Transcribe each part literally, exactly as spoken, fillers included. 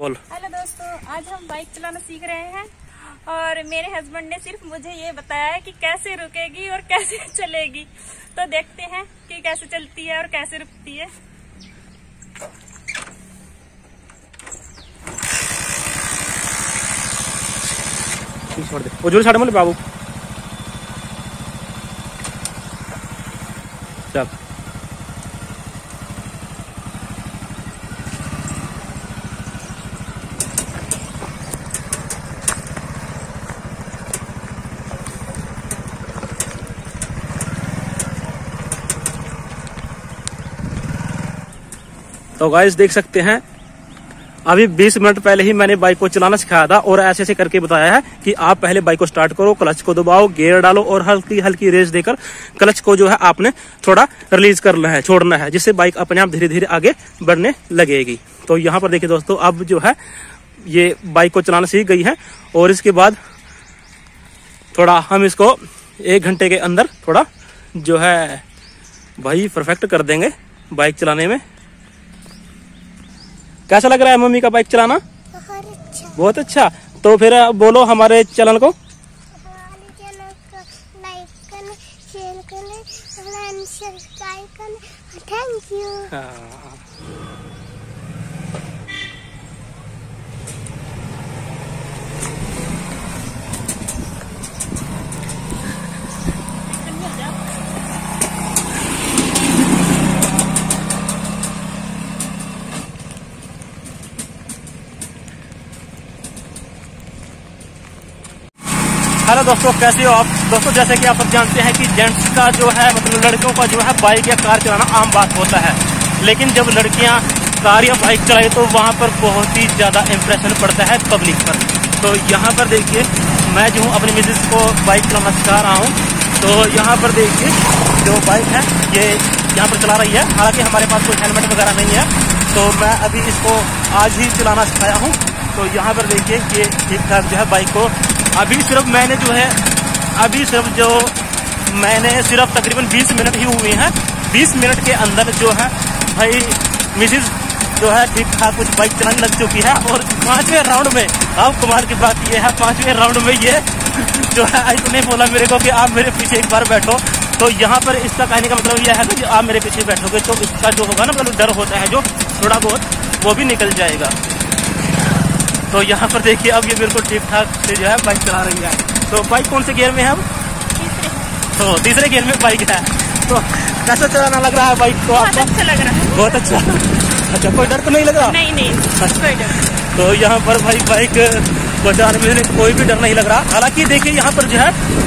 बोल। हेलो दोस्तों, आज हम बाइक चलाना सीख रहे हैं और मेरे हस्बैंड ने सिर्फ मुझे ये बताया है कि कैसे रुकेगी और कैसे चलेगी। तो देखते हैं कि कैसे चलती है और कैसे रुकती है। वो जोर साढ़े बाबू चल। तो गाइस देख सकते हैं, अभी बीस मिनट पहले ही मैंने बाइक को चलाना सिखाया था और ऐसे ऐसे करके बताया है कि आप पहले बाइक को स्टार्ट करो, क्लच को दबाओ, गियर डालो और हल्की हल्की रेस देकर क्लच को जो है आपने थोड़ा रिलीज करना है, छोड़ना है, जिससे बाइक अपने आप धीरे धीरे आगे बढ़ने लगेगी। तो यहाँ पर देखिए दोस्तों, अब जो है ये बाइक को चलाना सीख गई है और इसके बाद थोड़ा हम इसको एक घंटे के अंदर थोड़ा जो है भाई परफेक्ट कर देंगे बाइक चलाने में। कैसा लग रहा है मम्मी का बाइक चलाना? बहुत अच्छा। बहुत अच्छा। तो फिर बोलो हमारे चैनल को, चैनल को लाइक करना, शेयर करना, सब्सक्राइब करना। Thank you. हेलो दोस्तों, कैसे हो आप? दोस्तों जैसे कि आप सब जानते हैं कि जेंट्स का जो है मतलब लड़कियों का जो है बाइक या कार चलाना आम बात होता है, लेकिन जब लड़कियां कार या बाइक चलाए तो वहां पर बहुत ही ज़्यादा इम्प्रेशन पड़ता है पब्लिक पर। तो यहां पर देखिए, मैं जो हूँ अपनी मिसेस को बाइक चलाना सिखा रहा हूँ। तो यहाँ पर देखिए जो बाइक है ये यहाँ पर चला रही है, हालाँकि हमारे पास कोई हेलमेट वगैरह नहीं है, तो मैं अभी इसको आज ही चलाना सिखाया हूँ। तो यहाँ पर देखिए ये ठीक ठाक जो है बाइक को अभी सिर्फ मैंने जो है अभी सिर्फ जो मैंने सिर्फ तकरीबन बीस मिनट ही हुए हैं। बीस मिनट के अंदर जो है भाई मिसेज जो है ठीक ठाक कुछ बाइक चलाने लग चुकी है और पांचवें राउंड में, अब कुमार की बात ये है, पांचवें राउंड में ये जो है इसने बोला मेरे को कि आप मेरे पीछे एक बार बैठो। तो यहाँ पर इसका कहने का मतलब यह है कि आप मेरे पीछे बैठोगे तो इसका जो होगा ना मतलब डर होता है जो थोड़ा बहुत, वो भी निकल जाएगा। तो यहाँ पर देखिए अब ये बिल्कुल ठीक ठाक से जो है बाइक चला रही है। तो बाइक कौन से गियर में है अब? तीसरे। तो तीसरे गियर में बाइक है। तो कैसा चलाना लग रहा है बाइक को आपको? बहुत अच्छा लग रहा है। बहुत अच्छा। अच्छा, कोई डर तो नहीं लग रहा? नहीं नहीं, कोई डर। तो यहाँ पर भाई बाइक को चलाने में कोई भी डर नहीं लग रहा। हालांकि देखिए यहाँ पर जो है,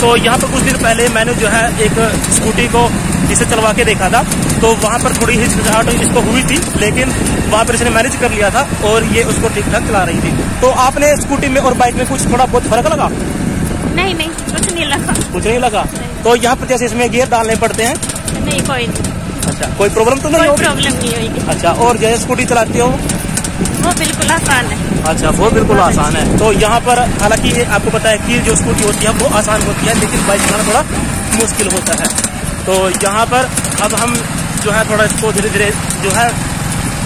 तो यहाँ पर कुछ दिन पहले मैंने जो है एक स्कूटी को इसे चलवा के देखा था, तो वहाँ पर थोड़ी हिचकिचाहट इसको हुई थी, लेकिन वहाँ पर इसने मैनेज कर लिया था और ये उसको ठीक ठाक चला रही थी। तो आपने स्कूटी में और बाइक में कुछ थोड़ा बहुत फर्क लगा? नहीं नहीं, कुछ नहीं लगा। कुछ नहीं लगा। नहीं। तो यहाँ पर जैसे इसमें गियर डालने पड़ते हैं? नहीं, कोई नहीं। अच्छा, कोई प्रॉब्लम तो नहीं? प्रॉब्लम नहीं होगी। अच्छा, और जैसे स्कूटी चलाती हो वो बिल्कुल आसान है? अच्छा, वो बिल्कुल आसान है। तो यहाँ पर हालांकि आपको पता है कि जो स्कूटी होती है वो आसान होती है, लेकिन बाइक चलाना थोड़ा मुश्किल होता है। तो यहाँ पर अब हम जो है थोड़ा इसको धीरे धीरे जो है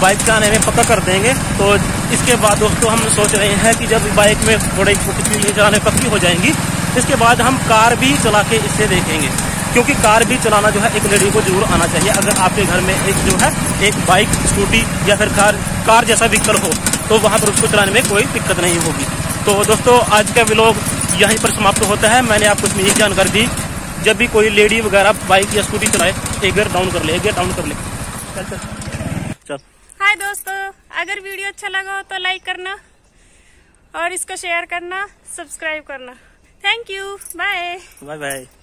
बाइक चलाने में पक्का कर देंगे। तो इसके बाद दोस्तों हम सोच रहे हैं कि जब बाइक में थोड़ी चलाने पक्की हो जाएंगी, इसके बाद हम कार भी चला के इससे देखेंगे, क्योंकि कार भी चलाना जो है एक लेडी को जरूर आना चाहिए। अगर आपके घर में एक जो है एक बाइक, स्कूटी या फिर कार कार जैसा व्हीकल हो तो वहाँ पर उसको चलाने में कोई दिक्कत नहीं होगी। तो दोस्तों आज का व्लॉग यहीं पर समाप्त होता है। मैंने आपको इसमें ये जानकारी दी, जब भी कोई लेडी वगैरह बाइक या स्कूटी चलाए एक गियर डाउन कर ले, एक गियर डाउन कर ले। चल चल चल। हाय दोस्तों, अगर वीडियो अच्छा लगा हो तो लाइक करना और इसको शेयर करना, सब्सक्राइब करना। Thank you. Bye bye bye.